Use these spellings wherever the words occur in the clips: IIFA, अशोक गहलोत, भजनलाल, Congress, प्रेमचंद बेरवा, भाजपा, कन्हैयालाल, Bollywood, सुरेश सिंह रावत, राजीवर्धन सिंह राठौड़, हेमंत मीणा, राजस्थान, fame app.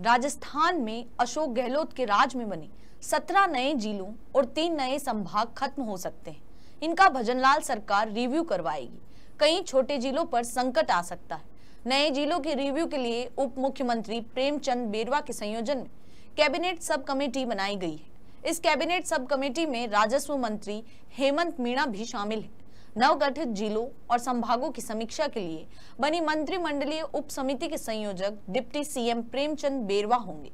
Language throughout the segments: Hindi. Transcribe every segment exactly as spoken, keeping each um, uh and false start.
राजस्थान में अशोक गहलोत के राज में बने सत्रह नए जिलों और तीन नए संभाग खत्म हो सकते हैं। इनका भजनलाल सरकार रिव्यू करवाएगी। कई छोटे जिलों पर संकट आ सकता है। नए जिलों के रिव्यू के लिए उप मुख्यमंत्री प्रेमचंद बेरवा के संयोजन में कैबिनेट सब कमेटी बनाई गई है। इस कैबिनेट सब कमेटी में राजस्व मंत्री हेमंत मीणा भी शामिल है। नवगठित जिलों और संभागों की समीक्षा के लिए बनी मंत्रिमंडलीय उप समिति के संयोजक डिप्टी सीएम प्रेमचंद बेरवा होंगे।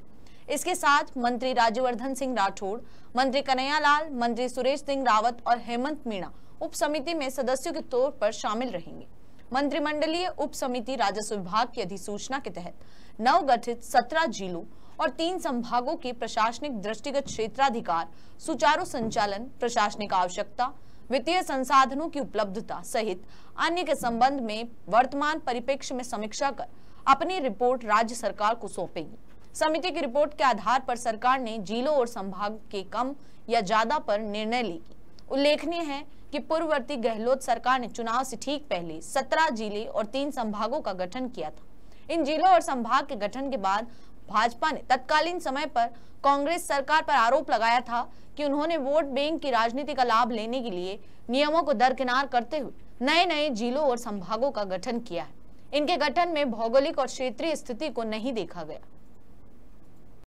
इसके साथ मंत्री राजीवर्धन सिंह राठौड़, मंत्री कन्हैयालाल, मंत्री सुरेश सिंह रावत और हेमंत मीणा उप समिति में सदस्यों के तौर पर शामिल रहेंगे। मंत्रिमंडलीय उप समिति राजस्व विभाग की अधिसूचना के तहत नवगठित सत्रह जिलों और तीन संभागों के प्रशासनिक दृष्टिगत क्षेत्राधिकार, सुचारू संचालन, प्रशासनिक आवश्यकता, वित्तीय संसाधनों की उपलब्धता सहित अन्य के संबंध में वर्तमान परिप्रेक्ष्य में समीक्षा कर अपनी रिपोर्ट राज्य सरकार को सौंपेगी। समिति की रिपोर्ट के आधार पर सरकार ने जिलों और संभाग के कम या ज्यादा पर निर्णय लेगी। उल्लेखनीय है कि पूर्ववर्ती गहलोत सरकार ने चुनाव से ठीक पहले सत्रह जिले और तीन संभागों का गठन किया था। इन जिलों और संभाग के गठन के बाद भाजपा ने तत्कालीन समय पर कांग्रेस सरकार पर आरोप लगाया था कि उन्होंने वोट बैंक की राजनीति का लाभ लेने के लिए नियमों को दरकिनार करते हुए नए नए जिलों और संभागों का गठन किया है। इनके गठन में भौगोलिक और क्षेत्रीय स्थिति को नहीं देखा गया।